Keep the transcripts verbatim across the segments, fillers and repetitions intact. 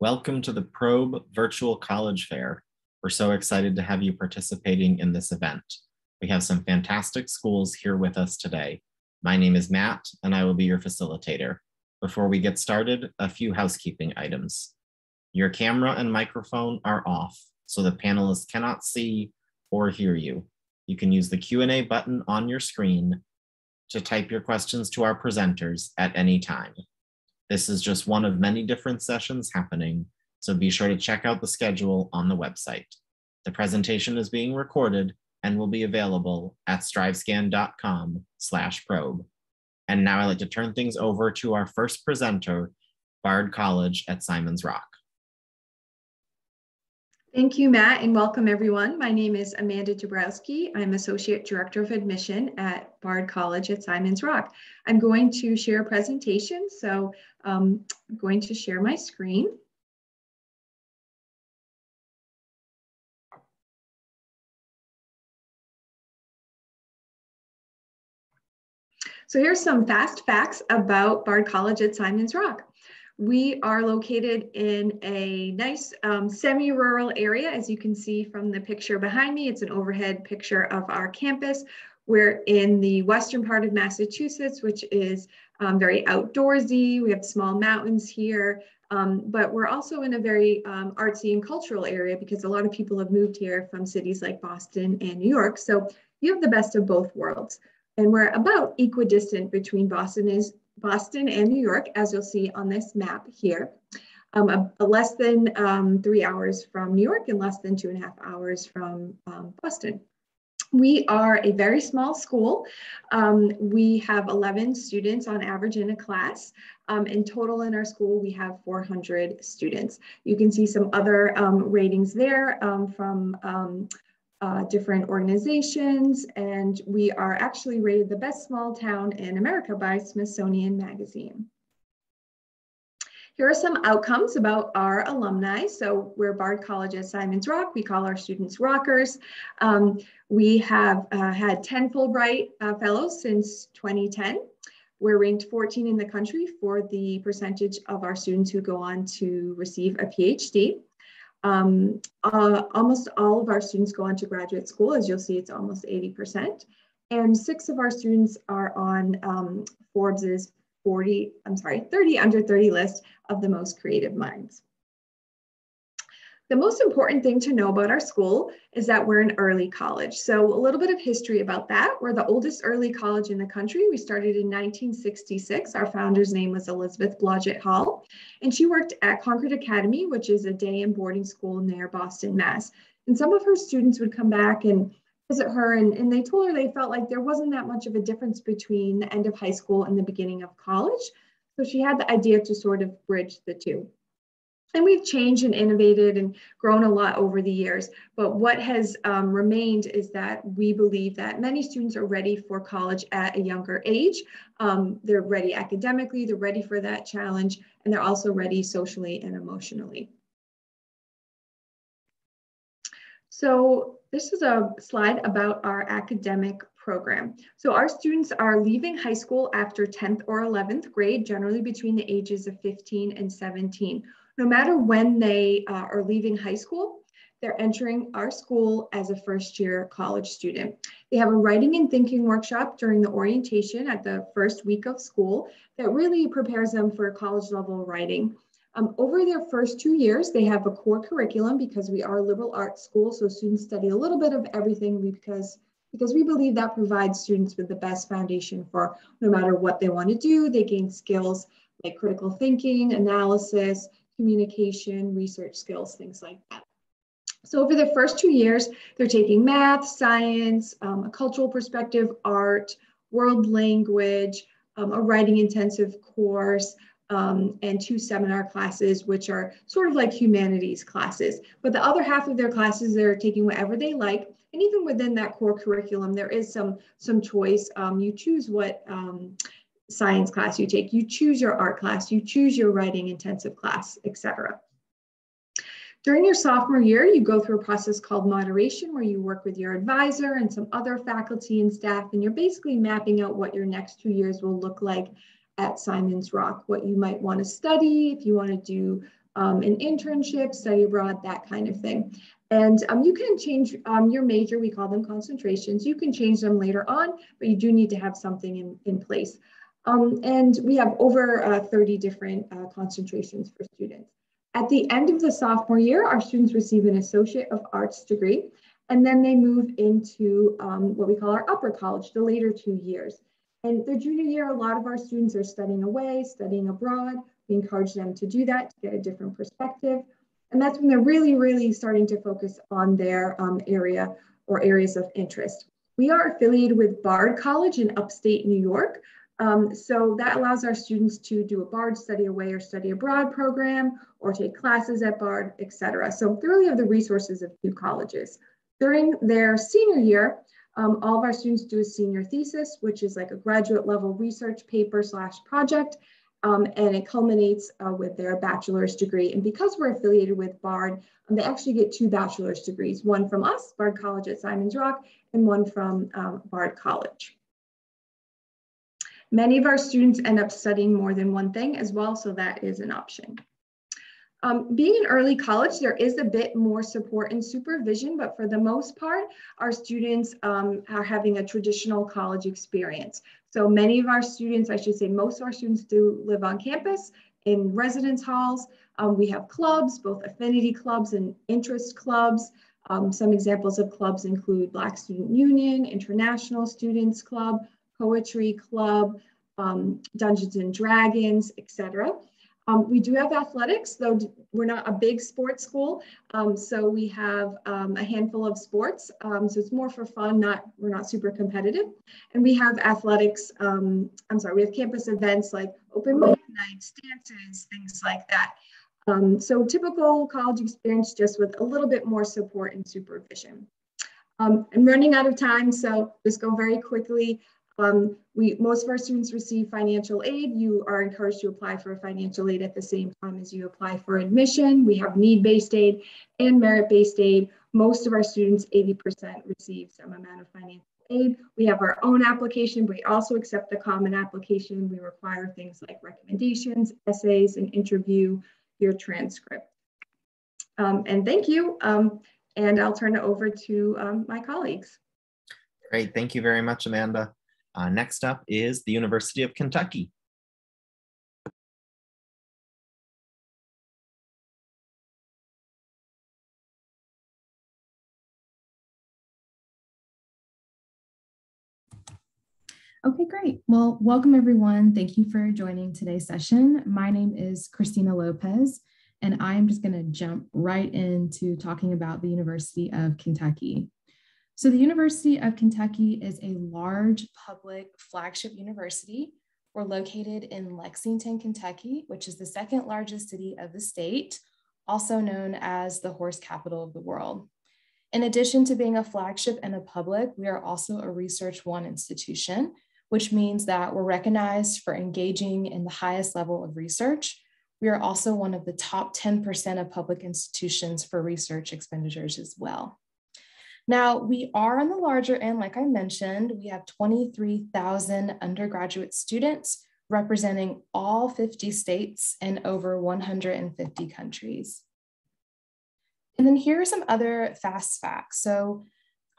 Welcome to the Probe Virtual College Fair. We're so excited to have you participating in this event. We have some fantastic schools here with us today. My name is Matt, and I will be your facilitator. Before we get started, a few housekeeping items. Your camera and microphone are off, so the panelists cannot see or hear you. You can use the Q and A button on your screen to type your questions to our presenters at any time. This is just one of many different sessions happening, so be sure to check out the schedule on the website. The presentation is being recorded and will be available at strivescan dot com slash probe. And now I'd like to turn things over to our first presenter, Bard College at Simon's Rock. Thank you, Matt, and welcome everyone. My name is Amanda Dubrowski. I'm Associate Director of Admission at Bard College at Simon's Rock. I'm going to share a presentation, so um, I'm going to share my screen. So here's some fast facts about Bard College at Simon's Rock. We are located in a nice um, semi-rural area, as you can see from the picture behind me. It's an overhead picture of our campus. We're in the western part of Massachusetts, which is um, very outdoorsy. We have small mountains here, um, but we're also in a very um, artsy and cultural area because a lot of people have moved here from cities like Boston and New York. So you have the best of both worlds. And we're about equidistant between Boston is Boston and New York, as you'll see on this map here, um, a, a less than um, three hours from New York and less than two and a half hours from um, Boston. We are a very small school. Um, we have eleven students on average in a class. Um, in total in our school, we have four hundred students. You can see some other um, ratings there um, from um, Uh, different organizations, and we are actually rated the best small town in America by Smithsonian Magazine. Here are some outcomes about our alumni. So we're Bard College at Simon's Rock. We call our students Rockers. Um, we have uh, had ten Fulbright uh, Fellows since twenty ten. We're ranked fourteen in the country for the percentage of our students who go on to receive a PhD. Um, uh, almost all of our students go on to graduate school. As you'll see, it's almost eighty percent. And six of our students are on um, Forbes's forty, I'm sorry, thirty under thirty list of the most creative minds. The most important thing to know about our school is that we're an early college. So a little bit of history about that. We're the oldest early college in the country. We started in nineteen sixty-six. Our founder's name was Elizabeth Blodgett Hall, and she worked at Concord Academy, which is a day and boarding school near Boston, Mass. And some of her students would come back and visit her, and, and they told her they felt like there wasn't that much of a difference between the end of high school and the beginning of college. So she had the idea to sort of bridge the two. And we've changed and innovated and grown a lot over the years. But what has um, remained is that we believe that many students are ready for college at a younger age. Um, they're ready academically, they're ready for that challenge, and they're also ready socially and emotionally. So this is a slide about our academic program. So our students are leaving high school after tenth or eleventh grade, generally between the ages of fifteen and seventeen. No matter when they uh, are leaving high school, they're entering our school as a first-year college student. They have a writing and thinking workshop during the orientation at the first week of school that really prepares them for college-level writing. Um, over their first two years, they have a core curriculum because we are a liberal arts school, so students study a little bit of everything because, because we believe that provides students with the best foundation for no matter what they want to do. They gain skills like critical thinking, analysis, communication, research skills, things like that. So over the first two years, they're taking math, science, um, a cultural perspective, art, world language, um, a writing intensive course, um, and two seminar classes, which are sort of like humanities classes. But the other half of their classes, they're taking whatever they like. And even within that core curriculum, there is some, some choice. Um, you choose what um, science class you take, you choose your art class, you choose your writing intensive class, et cetera. During your sophomore year, you go through a process called moderation where you work with your advisor and some other faculty and staff, and you're basically mapping out what your next two years will look like at Simon's Rock, what you might want to study, if you want to do um, an internship, study abroad, that kind of thing. And um, you can change um, your major, we call them concentrations. You can change them later on, but you do need to have something in, in place. Um, and we have over uh, thirty different uh, concentrations for students. At the end of the sophomore year, our students receive an Associate of Arts degree, and then they move into um, what we call our upper college, the later two years. And their junior year, a lot of our students are studying away, studying abroad. We encourage them to do that, to get a different perspective. And that's when they're really, really starting to focus on their um, area or areas of interest. We are affiliated with Bard College in upstate New York. Um, so that allows our students to do a Bard study away or study abroad program, or take classes at Bard, et cetera. So they really have the resources of two colleges. During their senior year, um, all of our students do a senior thesis, which is like a graduate level research paper slash project. Um, and it culminates uh, with their bachelor's degree. And because we're affiliated with Bard, um, they actually get two bachelor's degrees, one from us, Bard College at Simon's Rock, and one from um, Bard College. Many of our students end up studying more than one thing as well, so that is an option. Um, being in early college, there is a bit more support and supervision, but for the most part, our students um, are having a traditional college experience. So many of our students, I should say most of our students, do live on campus in residence halls. Um, we have clubs, both affinity clubs and interest clubs. Um, some examples of clubs include Black Student Union, International Students Club, Poetry Club, um, Dungeons and Dragons, et cetera. Um, we do have athletics, though we're not a big sports school, um, so we have um, a handful of sports, um, so it's more for fun, not we're not super competitive. And we have athletics, um, I'm sorry, we have campus events like open mic nights, dances, things like that. Um, so typical college experience, just with a little bit more support and supervision. Um, I'm running out of time, so just go very quickly. Um, we, most of our students receive financial aid. You are encouraged to apply for financial aid at the same time as you apply for admission. We have need-based aid and merit-based aid. Most of our students, eighty percent, receive some amount of financial aid. We have our own application, but we also accept the common application. We require things like recommendations, essays, an interview, your transcript. Um, and thank you. Um, and I'll turn it over to um, my colleagues. Great, thank you very much, Amanda. Uh, next up is the University of Kentucky. Okay, great. Well, welcome everyone. Thank you for joining today's session. My name is Christina Lopez, and I'm just going to jump right into talking about the University of Kentucky. So the University of Kentucky is a large public flagship university. We're located in Lexington, Kentucky, which is the second largest city of the state, also known as the horse capital of the world. In addition to being a flagship and a public, we are also a Research One institution, which means that we're recognized for engaging in the highest level of research. We are also one of the top ten percent of public institutions for research expenditures as well. Now, we are on the larger end, like I mentioned, we have twenty-three thousand undergraduate students representing all fifty states and over one hundred fifty countries. And then here are some other fast facts. So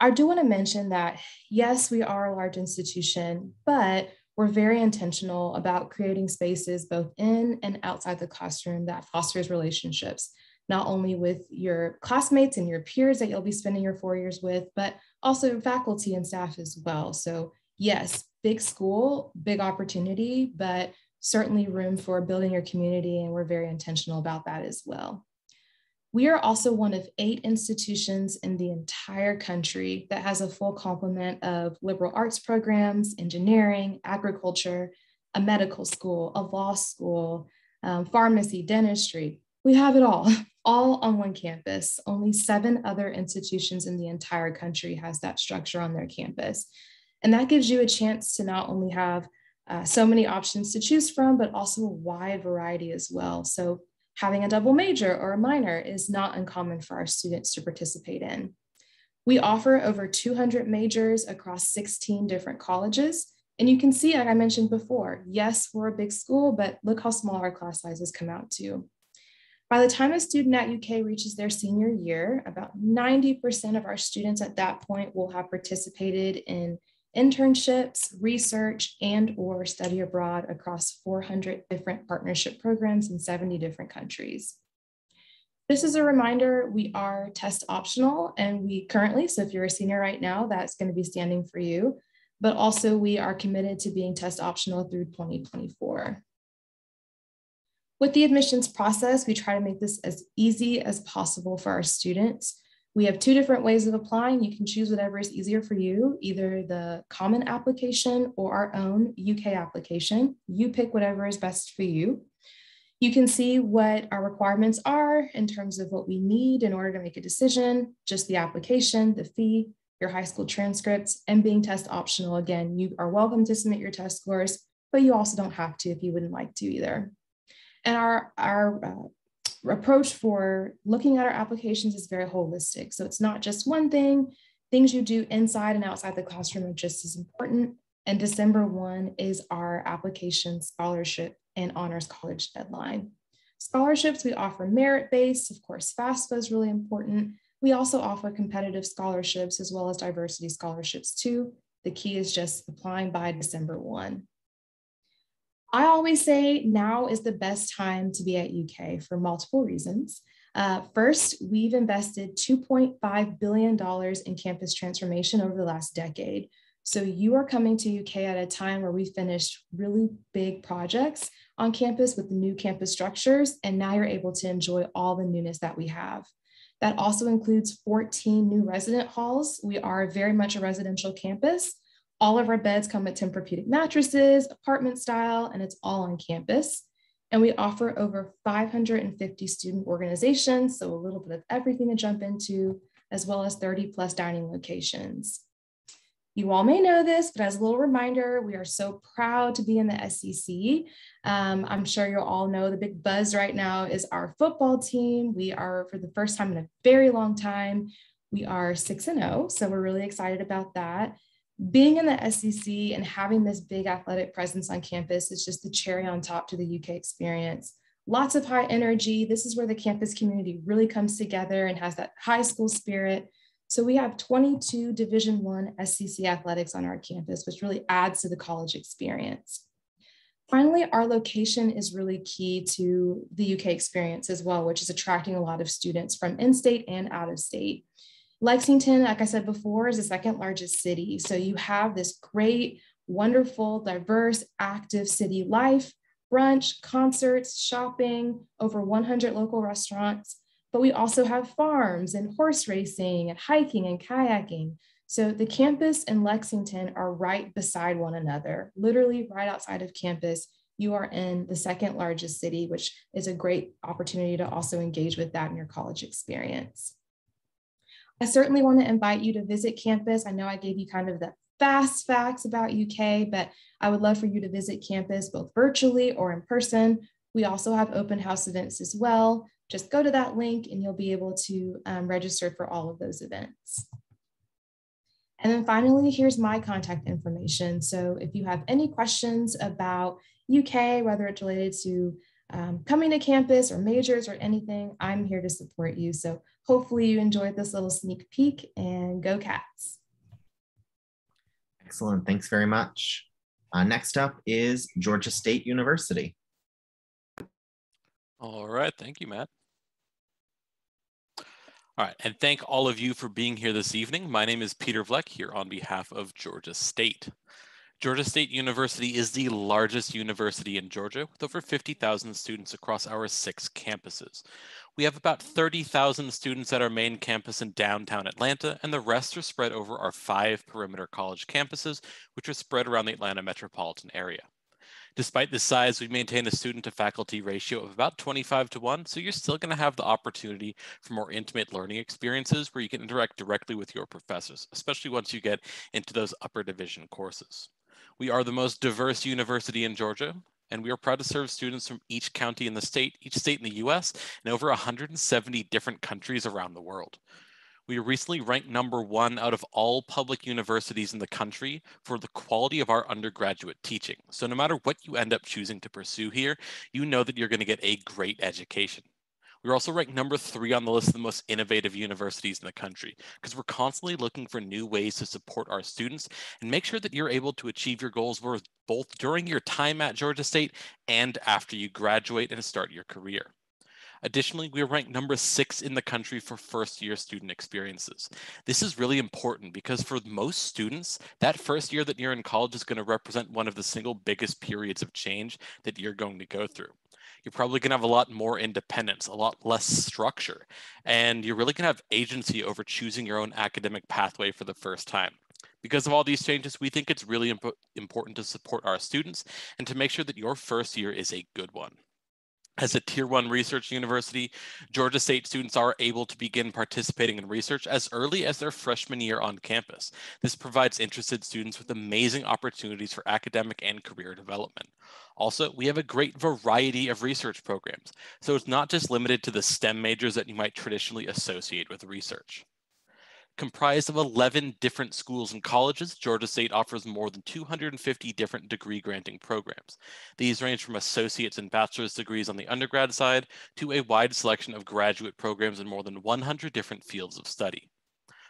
I do want to mention that, yes, we are a large institution, but we're very intentional about creating spaces both in and outside the classroom that fosters relationships, not only with your classmates and your peers that you'll be spending your four years with, but also faculty and staff as well. So yes, big school, big opportunity, but certainly room for building your community, and we're very intentional about that as well. We are also one of eight institutions in the entire country that has a full complement of liberal arts programs, engineering, agriculture, a medical school, a law school, um, pharmacy, dentistry. We have it all, all on one campus. Only seven other institutions in the entire country has that structure on their campus. And that gives you a chance to not only have uh, so many options to choose from, but also a wide variety as well. So having a double major or a minor is not uncommon for our students to participate in. We offer over two hundred majors across sixteen different colleges. And you can see, like I mentioned before, yes, we're a big school, but look how small our class sizes come out to. By the time a student at U K reaches their senior year, about ninety percent of our students at that point will have participated in internships, research, and or study abroad across four hundred different partnership programs in seventy different countries. Just as a reminder, we are test optional, and we currently, so if you're a senior right now, that's going to be standing for you, but also we are committed to being test optional through twenty twenty-four. With the admissions process, we try to make this as easy as possible for our students. We have two different ways of applying. You can choose whatever is easier for you, either the common application or our own U K application. You pick whatever is best for you. You can see what our requirements are in terms of what we need in order to make a decision, just the application, the fee, your high school transcripts, and being test optional. Again, you are welcome to submit your test scores, but you also don't have to if you wouldn't like to either. And our, our uh, approach for looking at our applications is very holistic. So it's not just one thing. Things you do inside and outside the classroom are just as important. And December first is our application scholarship and honors college deadline. Scholarships, we offer merit-based. Of course, FAFSA is really important. We also offer competitive scholarships as well as diversity scholarships too. The key is just applying by December first. I always say now is the best time to be at U K for multiple reasons. Uh, first, we've invested two point five billion dollars in campus transformation over the last decade. So you are coming to U K at a time where we finished really big projects on campus with the new campus structures, and now you're able to enjoy all the newness that we have. That also includes fourteen new resident halls. We are very much a residential campus. All of our beds come with Tempur-Pedic mattresses, apartment style, and it's all on campus. And we offer over five hundred fifty student organizations, so a little bit of everything to jump into, as well as thirty plus dining locations. You all may know this, but as a little reminder, we are so proud to be in the S E C. Um, I'm sure you all know the big buzz right now is our football team. We are, for the first time in a very long time, we are six and oh, so we're really excited about that. Being in the S E C and having this big athletic presence on campus is just the cherry on top to the U K experience. Lots of high energy. This is where the campus community really comes together and has that high school spirit. So we have twenty-two Division one S E C athletics on our campus, which really adds to the college experience. Finally, our location is really key to the U K experience as well, which is attracting a lot of students from in-state and out-of-state. Lexington, like I said before, is the second largest city. So you have this great, wonderful, diverse, active city life, brunch, concerts, shopping, over one hundred local restaurants. But we also have farms and horse racing and hiking and kayaking. So the campus and Lexington are right beside one another, literally right outside of campus. You are in the second largest city, which is a great opportunity to also engage with that in your college experience. I certainly want to invite you to visit campus. I know I gave you kind of the fast facts about U K, but I would love for you to visit campus both virtually or in person. We also have open house events as well. Just go to that link and you'll be able to um, register for all of those events. And then finally, here's my contact information. So if you have any questions about U K, whether it's related to um, coming to campus or majors or anything, I'm here to support you. So hopefully you enjoyed this little sneak peek, and go Cats. Excellent, thanks very much. Uh, next up is Georgia State University. All right, thank you, Matt. All right, and thank all of you for being here this evening. My name is Peter Vleck here on behalf of Georgia State. Georgia State University is the largest university in Georgia with over fifty thousand students across our six campuses. We have about thirty thousand students at our main campus in downtown Atlanta, and the rest are spread over our five perimeter college campuses, which are spread around the Atlanta metropolitan area. Despite this size, we maintain a student to faculty ratio of about twenty-five to one, so you're still going to have the opportunity for more intimate learning experiences where you can interact directly with your professors, especially once you get into those upper division courses. We are the most diverse university in Georgia, and we are proud to serve students from each county in the state, each state in the U S, and over one hundred seventy different countries around the world. We were recently ranked number one out of all public universities in the country for the quality of our undergraduate teaching. So no matter what you end up choosing to pursue here, you know that you're going to get a great education. We were also ranked number three on the list of the most innovative universities in the country, because we're constantly looking for new ways to support our students and make sure that you're able to achieve your goals both during your time at Georgia State and after you graduate and start your career. Additionally, we are ranked number six in the country for first-year student experiences. This is really important because for most students, that first year that you're in college is going to represent one of the single biggest periods of change that you're going to go through. You're probably going to have a lot more independence, a lot less structure, and you're really going to have agency over choosing your own academic pathway for the first time. Because of all these changes, we think it's really imp- important to support our students and to make sure that your first year is a good one. As a tier one research university, Georgia State students are able to begin participating in research as early as their freshman year on campus. This provides interested students with amazing opportunities for academic and career development. Also, we have a great variety of research programs, so it's not just limited to the STEM majors that you might traditionally associate with research. Comprised of eleven different schools and colleges, Georgia State offers more than two hundred fifty different degree granting programs. These range from associate's and bachelor's degrees on the undergrad side to a wide selection of graduate programs in more than one hundred different fields of study.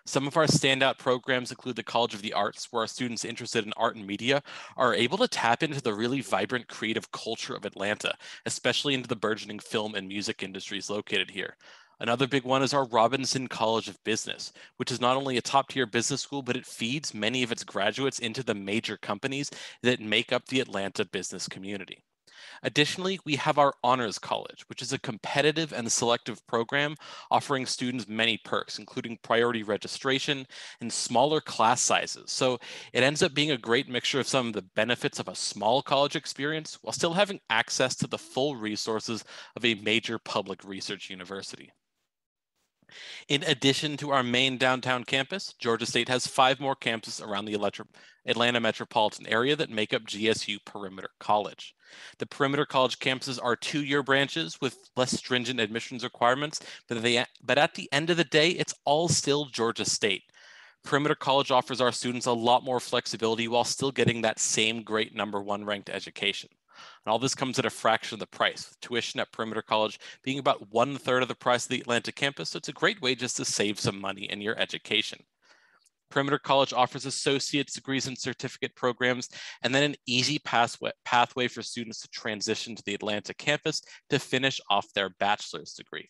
Some of our standout programs include the College of the Arts, where our students interested in art and media are able to tap into the really vibrant creative culture of Atlanta, especially into the burgeoning film and music industries located here. Another big one is our Robinson College of Business, which is not only a top-tier business school, but it feeds many of its graduates into the major companies that make up the Atlanta business community. Additionally, we have our Honors College, which is a competitive and selective program offering students many perks, including priority registration and smaller class sizes. So it ends up being a great mixture of some of the benefits of a small college experience while still having access to the full resources of a major public research university. In addition to our main downtown campus, Georgia State has five more campuses around the Atlanta metropolitan area that make up G S U Perimeter College. The Perimeter College campuses are two-year branches with less stringent admissions requirements, but, they, but at the end of the day, it's all still Georgia State. Perimeter College offers our students a lot more flexibility while still getting that same great number one ranked education. And all this comes at a fraction of the price, with tuition at Perimeter College being about one third of the price of the Atlanta campus. So it's a great way just to save some money in your education. Perimeter College offers associate's degrees and certificate programs, and then an easy pathway for students to transition to the Atlanta campus to finish off their bachelor's degree.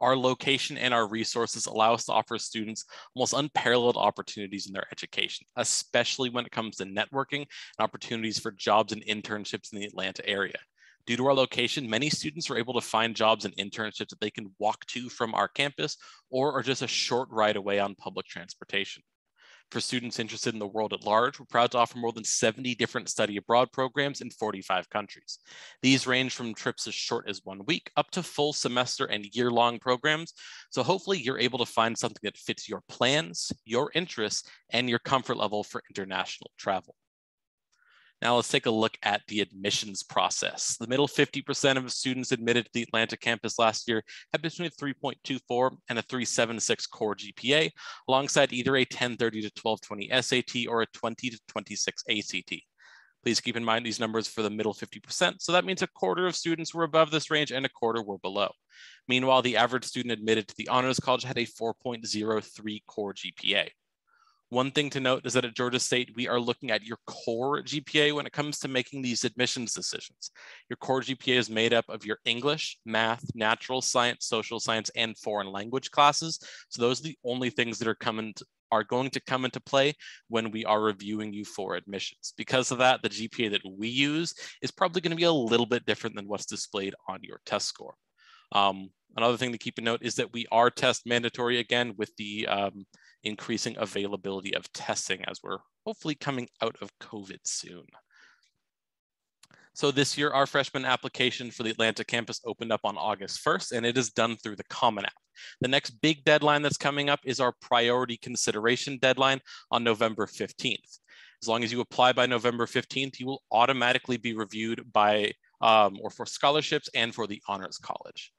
Our location and our resources allow us to offer students almost unparalleled opportunities in their education, especially when it comes to networking and opportunities for jobs and internships in the Atlanta area. Due to our location, many students are able to find jobs and internships that they can walk to from our campus or are just a short ride away on public transportation. For students interested in the world at large, we're proud to offer more than seventy different study abroad programs in forty-five countries. These range from trips as short as one week up to full semester and year-long programs. So hopefully you're able to find something that fits your plans, your interests, and your comfort level for international travel. Now let's take a look at the admissions process. The middle fifty percent of students admitted to the Atlanta campus last year had between a three point two four and a three point seven six core G P A, alongside either a ten thirty to twelve twenty S A T or a twenty to twenty-six A C T. Please keep in mind these numbers for the middle fifty percent. So that means a quarter of students were above this range and a quarter were below. Meanwhile, the average student admitted to the Honors College had a four point oh three core G P A. One thing to note is that at Georgia State, we are looking at your core G P A when it comes to making these admissions decisions. Your core G P A is made up of your English, math, natural science, social science, and foreign language classes. So those are the only things that are coming to, are going to come into play when we are reviewing you for admissions. Because of that, the G P A that we use is probably going to be a little bit different than what's displayed on your test score. Um, another thing to keep in note is that we are test mandatory again with the um, increasing availability of testing as we're hopefully coming out of COVID soon. So this year, our freshman application for the Atlanta campus opened up on August first, and it is done through the Common App. The next big deadline that's coming up is our priority consideration deadline on November fifteenth. As long as you apply by November fifteenth, you will automatically be reviewed by um, or for scholarships and for the Honors College.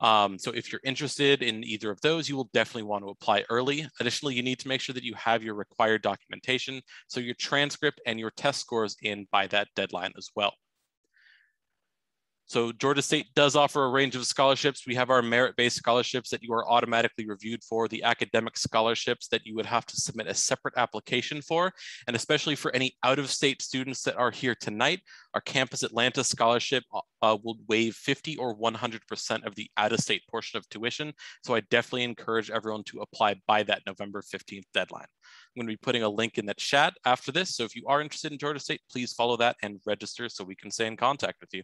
Um, so if you're interested in either of those, you will definitely want to apply early. Additionally, you need to make sure that you have your required documentation, so your transcript and your test scores in by that deadline as well. So Georgia State does offer a range of scholarships. We have our merit-based scholarships that you are automatically reviewed for, the academic scholarships that you would have to submit a separate application for, and especially for any out-of-state students that are here tonight, our Campus Atlanta Scholarship uh, will waive fifty or one hundred percent of the out-of-state portion of tuition. So I definitely encourage everyone to apply by that November fifteenth deadline. I'm going to be putting a link in the chat after this. So if you are interested in Georgia State, please follow that and register so we can stay in contact with you.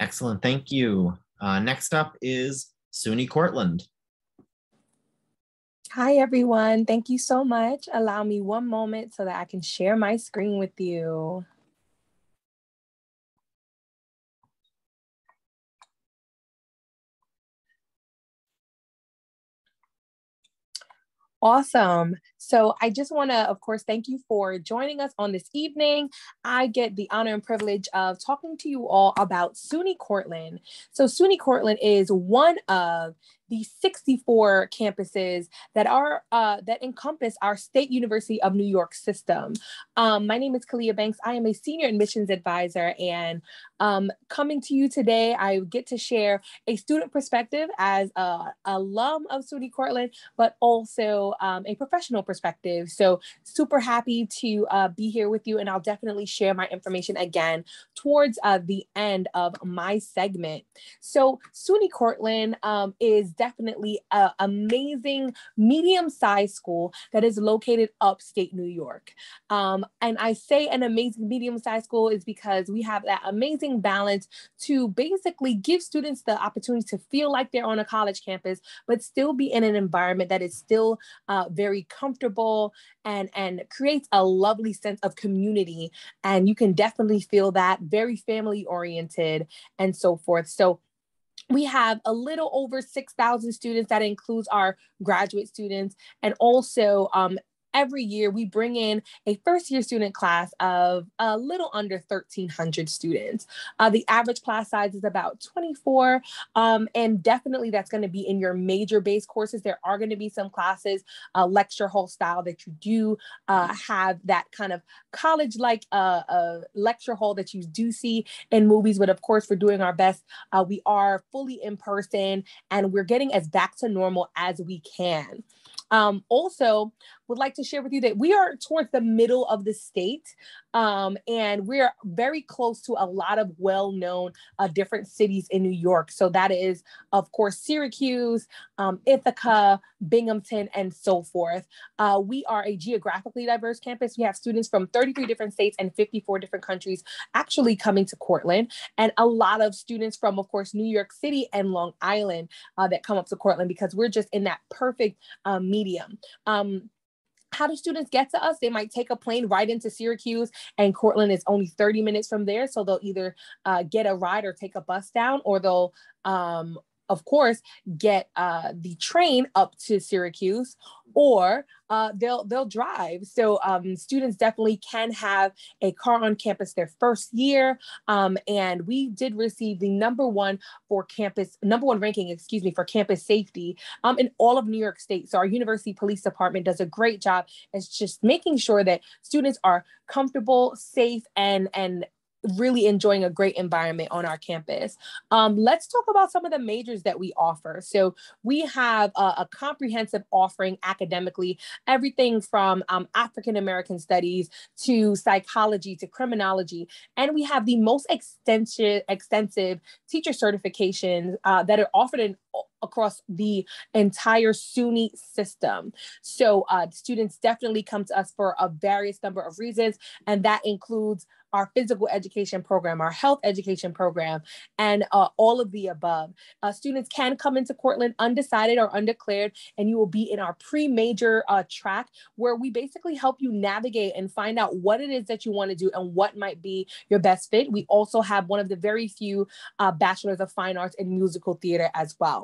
Excellent, thank you. Uh, next up is SUNY Cortland. Hi everyone, thank you so much. Allow me one moment so that I can share my screen with you. Awesome. So I just want to, of course, thank you for joining us on this evening. I get the honor and privilege of talking to you all about SUNY Cortland. So SUNY Cortland is one of the sixty-four campuses that are uh, that encompass our State University of New York system. Um, my name is Kalia Banks. I am a senior admissions advisor, and um, coming to you today, I get to share a student perspective as an alum of SUNY Cortland, but also um, a professional perspective. So super happy to uh, be here with you, and I'll definitely share my information again towards uh, the end of my segment. So SUNY Cortland um, is definitely an amazing medium-sized school that is located upstate New York. Um, and I say an amazing medium-sized school is because we have that amazing balance to basically give students the opportunity to feel like they're on a college campus, but still be in an environment that is still uh, very comfortable and, and creates a lovely sense of community. And you can definitely feel that, very family-oriented and so forth. So we have a little over six thousand students. That includes our graduate students. And also um, every year we bring in a first year student class of a little under thirteen hundred students. Uh, the average class size is about twenty-four. Um, and definitely that's gonna be in your major base courses. There are gonna be some classes, uh, lecture hall style, that you do uh, have that kind of college-like uh, uh, lecture hall that you do see in movies, but of course we're doing our best. Uh, we are fully in person and we're getting as back to normal as we can. Um, also, would like to share with you that we are towards the middle of the state, um, and we're very close to a lot of well-known uh, different cities in New York. So that is, of course, Syracuse, um, Ithaca, Binghamton, and so forth. Uh, we are a geographically diverse campus. We have students from thirty-three different states and fifty-four different countries actually coming to Cortland, and a lot of students from, of course, New York City and Long Island uh, that come up to Cortland because we're just in that perfect uh, medium. Um, How do students get to us? They might take a plane right into Syracuse, and Cortland is only thirty minutes from there. So they'll either uh, get a ride or take a bus down, or they'll, um, of course, get uh, the train up to Syracuse, or uh, they'll they'll drive. So um, students definitely can have a car on campus their first year. Um, and we did receive the number one for campus, number one ranking, excuse me, for campus safety um, in all of New York State. So our University Police Department does a great job. It's just making sure that students are comfortable, safe, and and. really enjoying a great environment on our campus. Um, let's talk about some of the majors that we offer. So we have a, a comprehensive offering academically, everything from um, African-American studies to psychology to criminology. And we have the most extensive, extensive teacher certifications uh, that are offered in across the entire SUNY system. So uh, students definitely come to us for a various number of reasons, and that includes our physical education program, our health education program, and uh, all of the above. Uh, students can come into Cortland undecided or undeclared, and you will be in our pre-major uh, track, where we basically help you navigate and find out what it is that you want to do and what might be your best fit. We also have one of the very few uh, bachelors of fine arts in musical theater as well.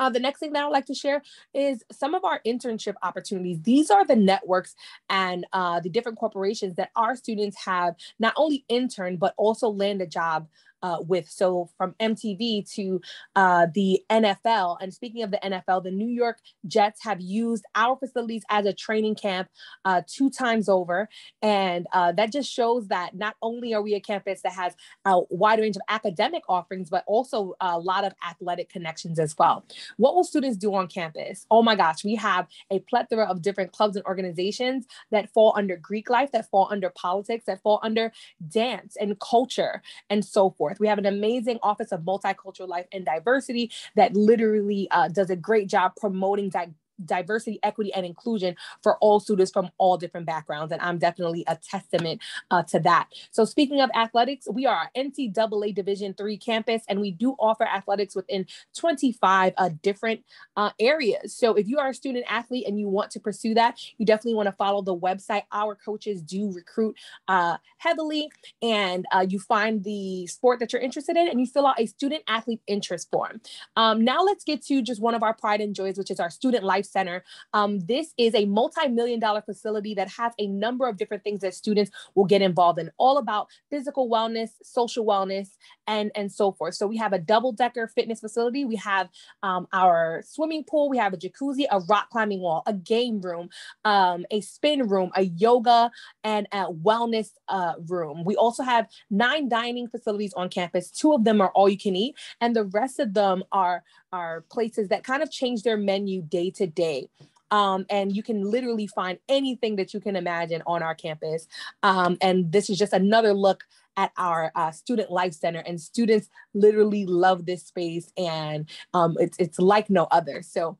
Uh, the next thing that I'd like to share is some of our internship opportunities. These are the networks and uh, the different corporations that our students have not only interned, but also land a job uh, with. So from M T V to uh, the N F L. And speaking of the N F L, the New York Jets have used our facilities as a training camp uh, two times over. And uh, that just shows that not only are we a campus that has a wide range of academic offerings, but also a lot of athletic connections as well. What will students do on campus? Oh my gosh, we have a plethora of different clubs and organizations that fall under Greek life, that fall under politics, that fall under dance and culture and so forth. We have an amazing Office of Multicultural Life and Diversity that literally uh, does a great job promoting that diversity, equity, and inclusion for all students from all different backgrounds. And I'm definitely a testament uh, to that. So speaking of athletics, we are an N C double A Division three campus, and we do offer athletics within twenty-five uh, different uh, areas. So if you are a student athlete and you want to pursue that, you definitely want to follow the website. Our coaches do recruit uh, heavily, and uh, you find the sport that you're interested in, and you fill out a student athlete interest form. Um, now let's get to just one of our pride and joys, which is our student life center. Um, this is a multi-million dollar facility that has a number of different things that students will get involved in, all about physical wellness, social wellness, and, and so forth. So we have a double decker fitness facility. We have um, our swimming pool. We have a jacuzzi, a rock climbing wall, a game room, um, a spin room, a yoga and a wellness uh, room. We also have nine dining facilities on campus. Two of them are all you can eat, and the rest of them are are places that kind of change their menu day to day. Um, and you can literally find anything that you can imagine on our campus. Um, and this is just another look at our uh, student life center, and students literally love this space, and um, it's, it's like no other. So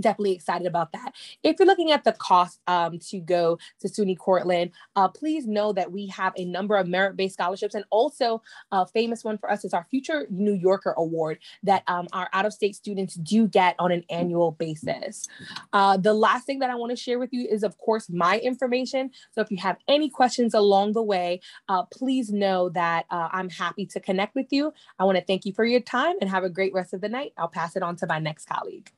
definitely excited about that. If you're looking at the cost um, to go to SUNY Cortland, uh, please know that we have a number of merit-based scholarships, and also a famous one for us is our Future New Yorker Award that um, our out-of-state students do get on an annual basis. Uh, the last thing that I want to share with you is, of course, my information. So if you have any questions along the way, uh, please know that uh, I'm happy to connect with you. I want to thank you for your time and have a great rest of the night. I'll pass it on to my next colleague.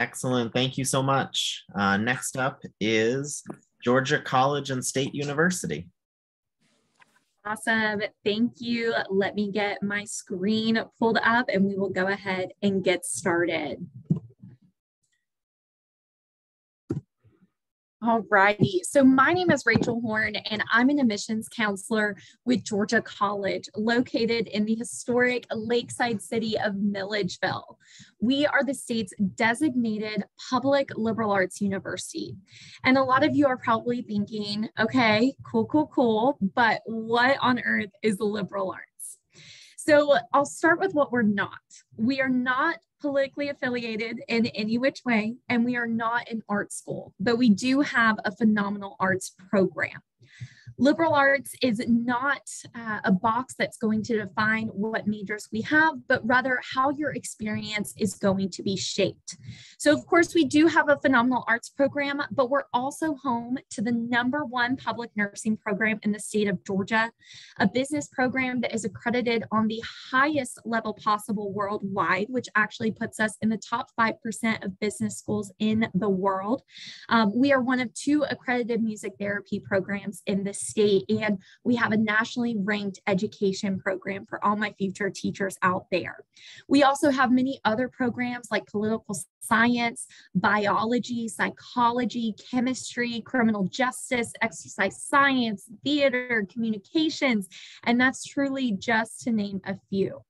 Excellent, thank you so much. Uh, next up is Georgia College and State University. Awesome, thank you. Let me get my screen pulled up and we will go ahead and get started. All righty. So my name is Rachel Horn, and I'm an admissions counselor with Georgia College, located in the historic lakeside city of Milledgeville. We are the state's designated public liberal arts university. And a lot of you are probably thinking, okay, cool, cool, cool, but what on earth is liberal arts? So I'll start with what we're not. We are not politically affiliated in any which way, and we are not an art school, but we do have a phenomenal arts program. Liberal arts is not uh, a box that's going to define what majors we have, but rather how your experience is going to be shaped. So of course we do have a phenomenal arts program, but we're also home to the number one public nursing program in the state of Georgia, a business program that is accredited on the highest level possible worldwide, which actually puts us in the top five percent of business schools in the world. Um, we are one of two accredited music therapy programs in the state, and we have a nationally ranked education program for all my future teachers out there. We also have many other programs like political science, biology, psychology, chemistry, criminal justice, exercise science, theater, communications, and that's truly just to name a few.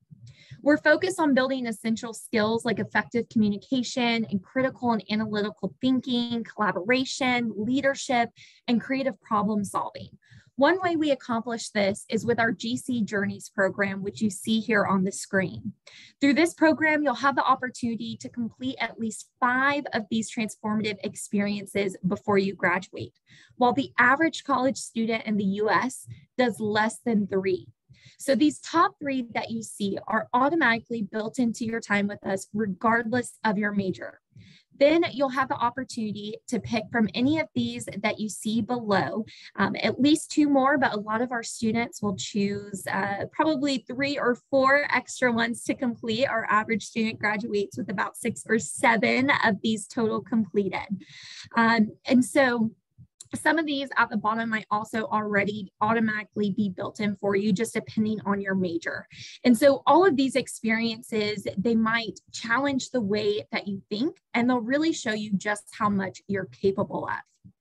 We're focused on building essential skills like effective communication and critical and analytical thinking, collaboration, leadership, and creative problem solving. One way we accomplish this is with our G C Journeys program, which you see here on the screen. Through this program, you'll have the opportunity to complete at least five of these transformative experiences before you graduate, while the average college student in the U S does less than three. So these top three that you see are automatically built into your time with us, regardless of your major. Then you'll have the opportunity to pick from any of these that you see below, um, at least two more, but a lot of our students will choose uh, probably three or four extra ones to complete. Our average student graduates with about six or seven of these total completed. Um, and so Some of these at the bottom might also already automatically be built in for you, just depending on your major. And so all of these experiences, they might challenge the way that you think, and they'll really show you just how much you're capable of.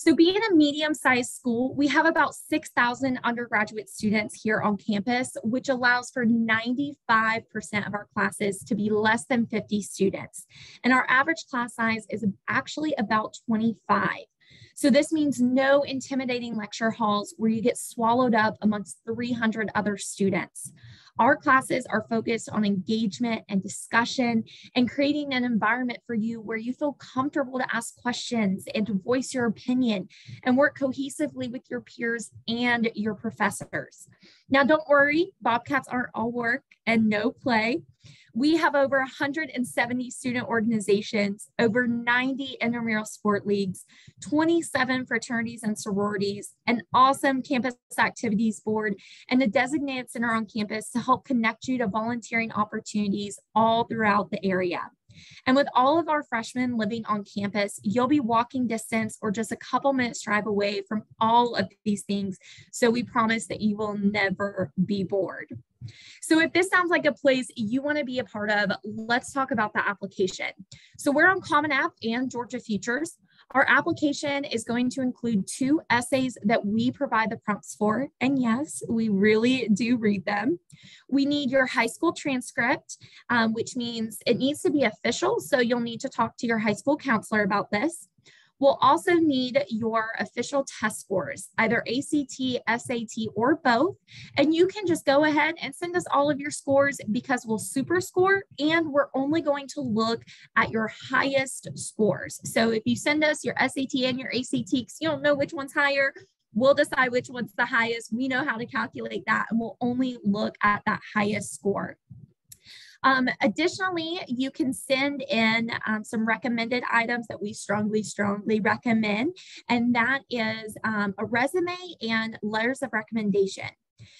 So being a medium-sized school, we have about six thousand undergraduate students here on campus, which allows for ninety-five percent of our classes to be less than fifty students. And our average class size is actually about twenty-five. So this means no intimidating lecture halls where you get swallowed up amongst three hundred other students. Our classes are focused on engagement and discussion and creating an environment for you where you feel comfortable to ask questions and to voice your opinion and work cohesively with your peers and your professors. Now, don't worry, Bobcats aren't all work and no play. We have over one hundred seventy student organizations, over ninety intramural sport leagues, twenty-seven fraternities and sororities, an awesome campus activities board, and a designated center on campus to help connect you to volunteering opportunities all throughout the area. And with all of our freshmen living on campus, you'll be walking distance or just a couple minutes drive away from all of these things. So we promise that you will never be bored. So if this sounds like a place you want to be a part of, let's talk about the application. So we're on Common App and Georgia Futures. Our application is going to include two essays that we provide the prompts for. And yes, we really do read them. We need your high school transcript, um, which means it needs to be official. So you'll need to talk to your high school counselor about this. We'll also need your official test scores, either A C T, S A T, or both. And you can just go ahead and send us all of your scores because we'll super score and we're only going to look at your highest scores. So if you send us your S A T and your A C T, because you don't know which one's higher, we'll decide which one's the highest. We know how to calculate that and we'll only look at that highest score. Um, additionally, you can send in um, some recommended items that we strongly, strongly recommend, and that is um, a resume and letters of recommendation.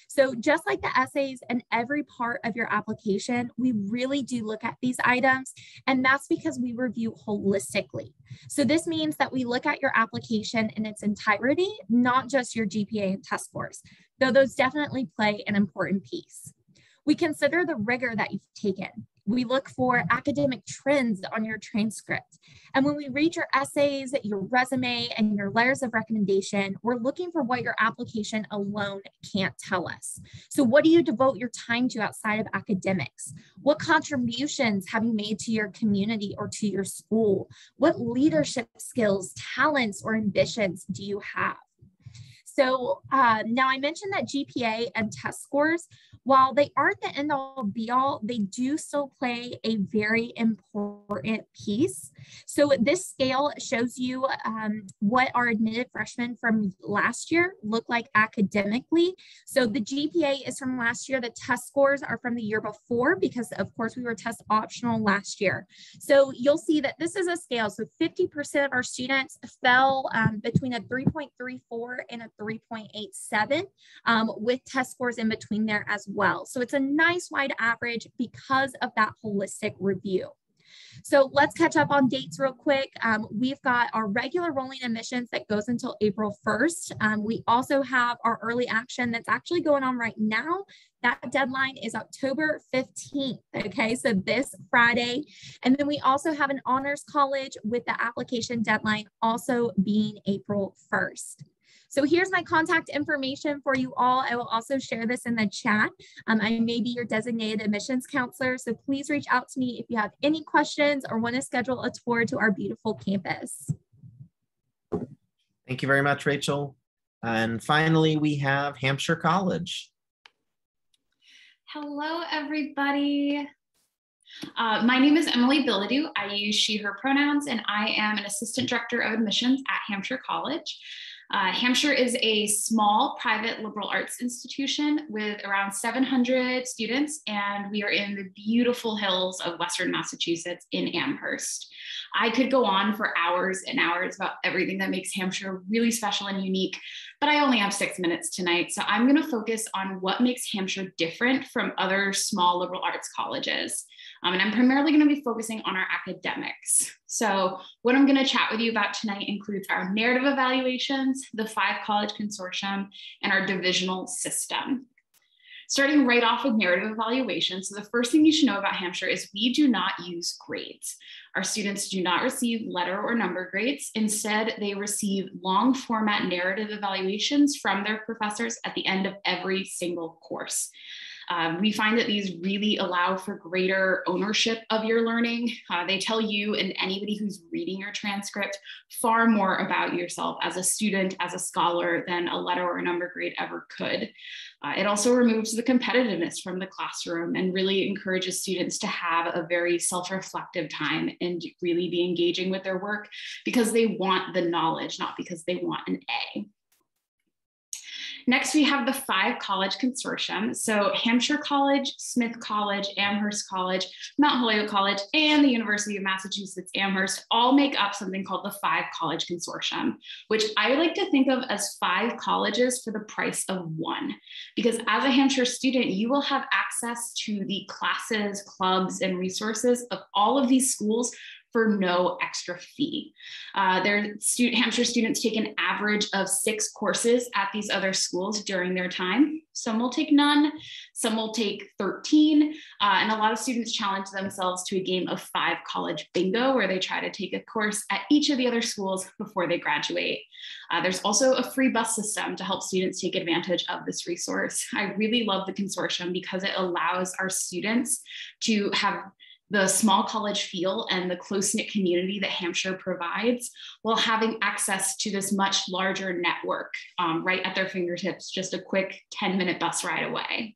So just like the essays and every part of your application, we really do look at these items, and that's because we review holistically. So this means that we look at your application in its entirety, not just your G P A and test scores, though those definitely play an important piece. We consider the rigor that you've taken. We look for academic trends on your transcript. And when we read your essays, your resume, and your letters of recommendation, we're looking for what your application alone can't tell us. So what do you devote your time to outside of academics? What contributions have you made to your community or to your school? What leadership skills, talents, or ambitions do you have? So uh, now I mentioned that G P A and test scores, while they aren't the end all be all, they do still play a very important piece. So this scale shows you um, what our admitted freshmen from last year look like academically. So the G P A is from last year, the test scores are from the year before because of course we were test optional last year. So you'll see that this is a scale. So fifty percent of our students fell um, between a three point three four and a three point eight seven um, with test scores in between there as well. So it's a nice wide average because of that holistic review. So let's catch up on dates real quick. Um, we've got our regular rolling admissions that goes until April first. Um, we also have our early action that's actually going on right now. That deadline is October fifteenth, okay? So this Friday. And then we also have an honors college with the application deadline also being April first. So here's my contact information for you all. I will also share this in the chat. Um, I may be your designated admissions counselor, so please reach out to me if you have any questions or want to schedule a tour to our beautiful campus. Thank you very much, Rachel. And finally, we have Hampshire College. Hello, everybody. Uh, my name is Emily Billidoux. I use she, her pronouns, and I am an assistant director of admissions at Hampshire College. Uh, Hampshire is a small private liberal arts institution with around seven hundred students, and we are in the beautiful hills of Western Massachusetts in Amherst. I could go on for hours and hours about everything that makes Hampshire really special and unique, but I only have six minutes tonight. So I'm gonna focus on what makes Hampshire different from other small liberal arts colleges. Um, and I'm primarily gonna be focusing on our academics. So what I'm gonna chat with you about tonight includes our narrative evaluations, the Five College Consortium, and our divisional system. Starting right off with narrative evaluation. So the first thing you should know about Hampshire is we do not use grades. Our students do not receive letter or number grades. Instead, they receive long format narrative evaluations from their professors at the end of every single course. Um, we find that these really allow for greater ownership of your learning. Uh, they tell you and anybody who's reading your transcript far more about yourself as a student, as a scholar, than a letter or a number grade ever could. Uh, it also removes the competitiveness from the classroom and really encourages students to have a very self-reflective time and really be engaging with their work because they want the knowledge, not because they want an A. Next, we have the Five College Consortium. So Hampshire College, Smith College, Amherst College, Mount Holyoke College, and the University of Massachusetts Amherst all make up something called the Five College Consortium, which I like to think of as five colleges for the price of one. Because as a Hampshire student, you will have access to the classes, clubs, and resources of all of these schools for no extra fee. Uh, their stu- Hampshire students take an average of six courses at these other schools during their time. Some will take none, some will take thirteen, uh, and a lot of students challenge themselves to a game of five college bingo where they try to take a course at each of the other schools before they graduate. Uh, there's also a free bus system to help students take advantage of this resource. I really love the consortium because it allows our students to have the small college feel and the close-knit community that Hampshire provides while having access to this much larger network um, right at their fingertips, just a quick ten minute bus ride away.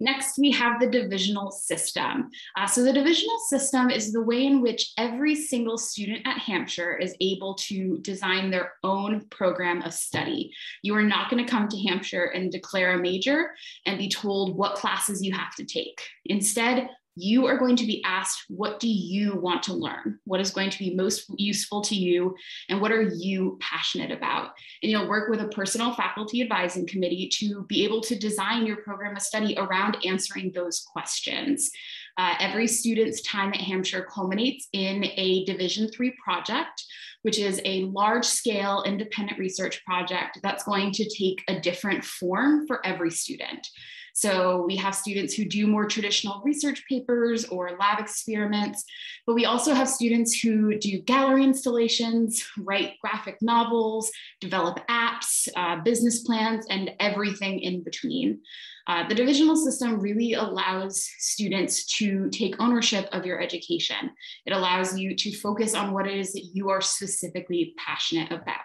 Next, we have the divisional system. Uh, so the divisional system is the way in which every single student at Hampshire is able to design their own program of study. You are not going to come to Hampshire and declare a major and be told what classes you have to take. Instead, you are going to be asked, what do you want to learn? What is going to be most useful to you? And what are you passionate about? And you'll work with a personal faculty advising committee to be able to design your program of study around answering those questions. Uh, every student's time at Hampshire culminates in a Division three project, which is a large-scale independent research project that's going to take a different form for every student. So we have students who do more traditional research papers or lab experiments, but we also have students who do gallery installations, write graphic novels, develop apps, uh, business plans, and everything in between. Uh, the divisional system really allows students to take ownership of your education. It allows you to focus on what it is that you are specifically passionate about.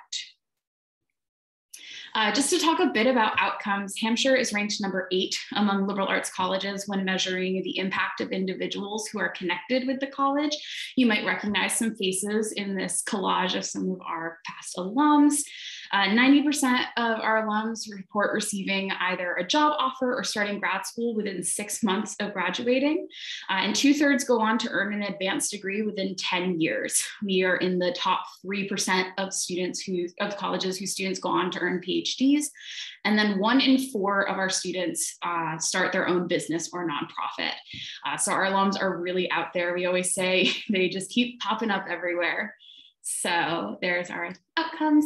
Uh, just to talk a bit about outcomes, Hampshire is ranked number eight among liberal arts colleges when measuring the impact of individuals who are connected with the college. You might recognize some faces in this collage of some of our past alums. ninety percent of our alums report receiving either a job offer or starting grad school within six months of graduating, uh, and two-thirds go on to earn an advanced degree within ten years. We are in the top three percent of students who, of colleges whose students go on to earn PhDs, and then one in four of our students uh, start their own business or nonprofit. Uh, so our alums are really out there. We always say they just keep popping up everywhere. So there's our outcomes.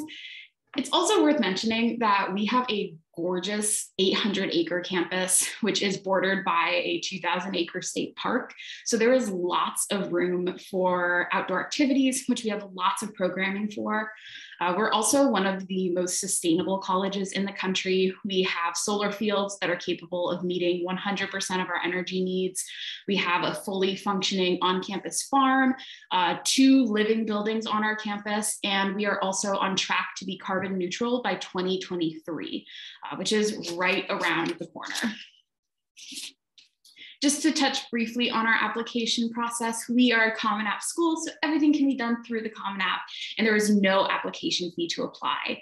It's also worth mentioning that we have a gorgeous eight hundred acre campus, which is bordered by a two thousand acre state park. So there is lots of room for outdoor activities, which we have lots of programming for. Uh, we're also one of the most sustainable colleges in the country. We have solar fields that are capable of meeting one hundred percent of our energy needs. We have a fully functioning on-campus farm, uh, two living buildings on our campus, and we are also on track to be carbon neutral by twenty twenty-three. Uh, which is right around the corner. Just to touch briefly on our application process, we are a Common App school, so everything can be done through the Common App, and there is no application fee to apply.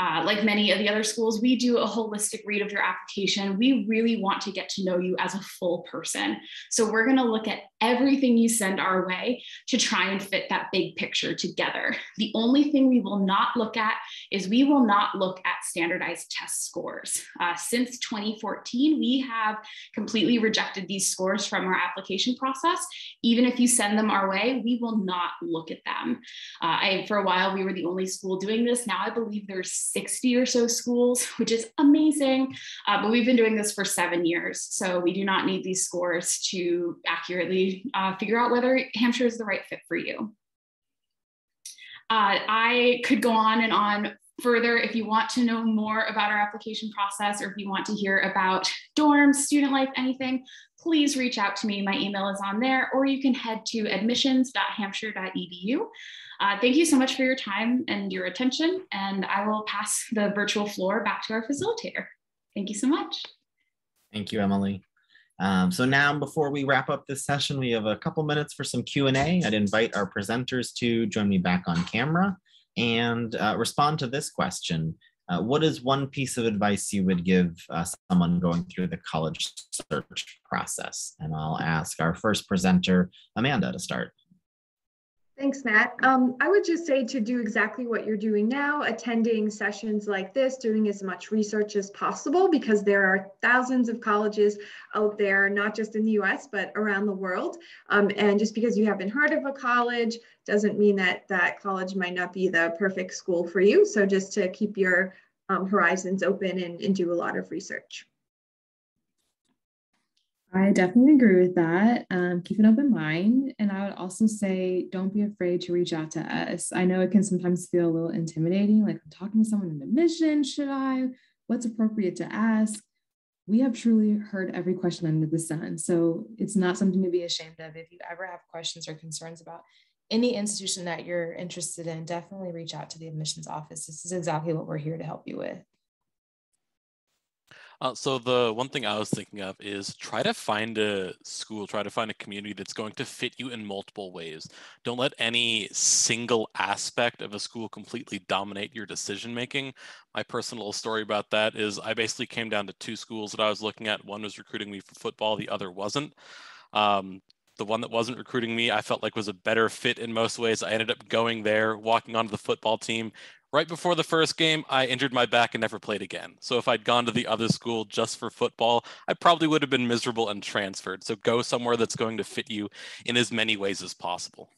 Uh, like many of the other schools, we do a holistic read of your application. We really want to get to know you as a full person. So we're gonna look at everything you send our way to try and fit that big picture together. The only thing we will not look at is we will not look at standardized test scores. Uh, since twenty fourteen, we have completely rejected these scores from our application process. Even if you send them our way, we will not look at them. Uh, I, for a while, we were the only school doing this. Now I believe there's sixty or so schools, which is amazing, uh, but we've been doing this for seven years. So we do not need these scores to accurately uh, figure out whether Hampshire is the right fit for you. Uh, I could go on and on further. If you want to know more about our application process, or if you want to hear about dorms, student life, anything, please reach out to me. My email is on there, or you can head to admissions dot hampshire dot e d u. Uh, thank you so much for your time and your attention, and I will pass the virtual floor back to our facilitator. Thank you so much. Thank you, Emily. Um, so now, before we wrap up this session, we have a couple minutes for some Q and A. I'd invite our presenters to join me back on camera and uh, respond to this question. Uh, what is one piece of advice you would give uh, someone going through the college search process? And I'll ask our first presenter, Amanda, to start. Thanks, Matt. Um, I would just say to do exactly what you're doing now, attending sessions like this, doing as much research as possible, because there are thousands of colleges out there, not just in the U S, but around the world. Um, and just because you haven't heard of a college doesn't mean that that college might not be the perfect school for you. So just to keep your um, horizons open and, and do a lot of research. I definitely agree with that. Um, keep an open mind. And I would also say, don't be afraid to reach out to us. I know it can sometimes feel a little intimidating, like I'm talking to someone in admission, should I? What's appropriate to ask? We have truly heard every question under the sun. So it's not something to be ashamed of. If you ever have questions or concerns about any institution that you're interested in, definitely reach out to the admissions office. This is exactly what we're here to help you with. Uh, so the one thing I was thinking of is try to find a school, try to find a community that's going to fit you in multiple ways. Don't let any single aspect of a school completely dominate your decision making. My personal story about that is I basically came down to two schools that I was looking at. One was recruiting me for football, the other wasn't. Um, The one that wasn't recruiting me, I felt like was a better fit in most ways. I ended up going there, walking onto the football team. Right before the first game, I injured my back and never played again. So if I'd gone to the other school just for football, I probably would have been miserable and transferred. So go somewhere that's going to fit you in as many ways as possible.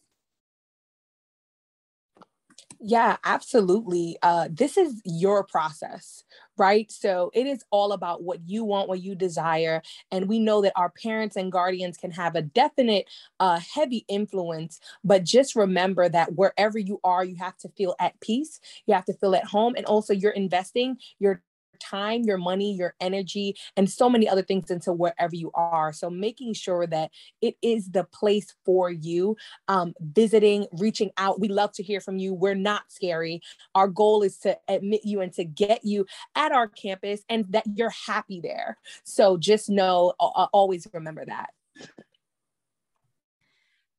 Yeah, absolutely. Uh, this is your process, right? So it is all about what you want, what you desire. And we know that our parents and guardians can have a definite uh, heavy influence, but just remember that wherever you are, you have to feel at peace. You have to feel at home. And also you're investing your time, your money, your energy, and so many other things into wherever you are. So making sure that it is the place for you, um, visiting, reaching out. We love to hear from you. We're not scary. Our goal is to admit you and to get you at our campus and that you're happy there. So just know, uh, always remember that.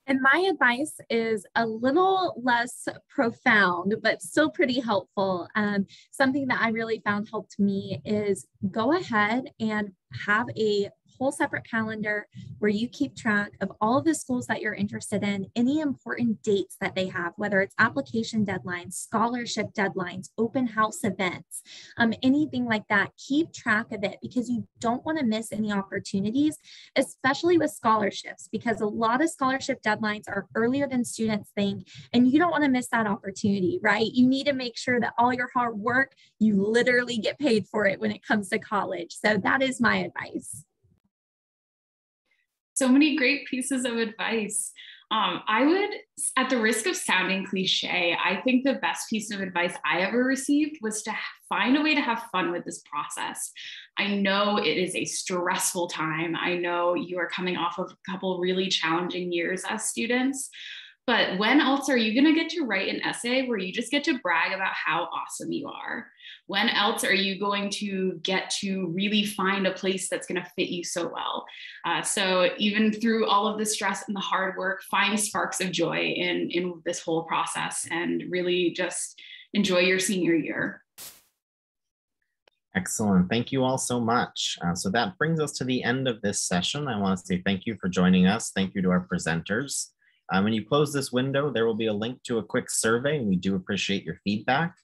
And my advice is a little less profound, but still pretty helpful. Um, something that I really found helped me is go ahead and have a whole separate calendar where you keep track of all of the schools that you're interested in, any important dates that they have, whether it's application deadlines, scholarship deadlines, open house events, um, anything like that. Keep track of it because you don't want to miss any opportunities, especially with scholarships, because a lot of scholarship deadlines are earlier than students think, and you don't want to miss that opportunity, right? You need to make sure that all your hard work, you literally get paid for it when it comes to college. So that is my advice. So many great pieces of advice. Um, I would, at the risk of sounding cliche, I think the best piece of advice I ever received was to find a way to have fun with this process. I know it is a stressful time. I know you are coming off of a couple really challenging years as students, but when else are you going to get to write an essay where you just get to brag about how awesome you are? When else are you going to get to really find a place that's going to fit you so well? Uh, so even through all of the stress and the hard work, find sparks of joy in, in this whole process and really just enjoy your senior year. Excellent. Thank you all so much. Uh, so that brings us to the end of this session. I want to say thank you for joining us. Thank you to our presenters. Uh, when you close this window, there will be a link to a quick survey. We do appreciate your feedback.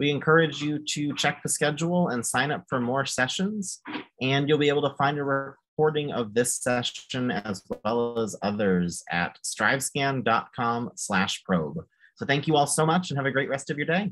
We encourage you to check the schedule and sign up for more sessions, and you'll be able to find a recording of this session as well as others at strivescan dot com slash probe. So thank you all so much and have a great rest of your day.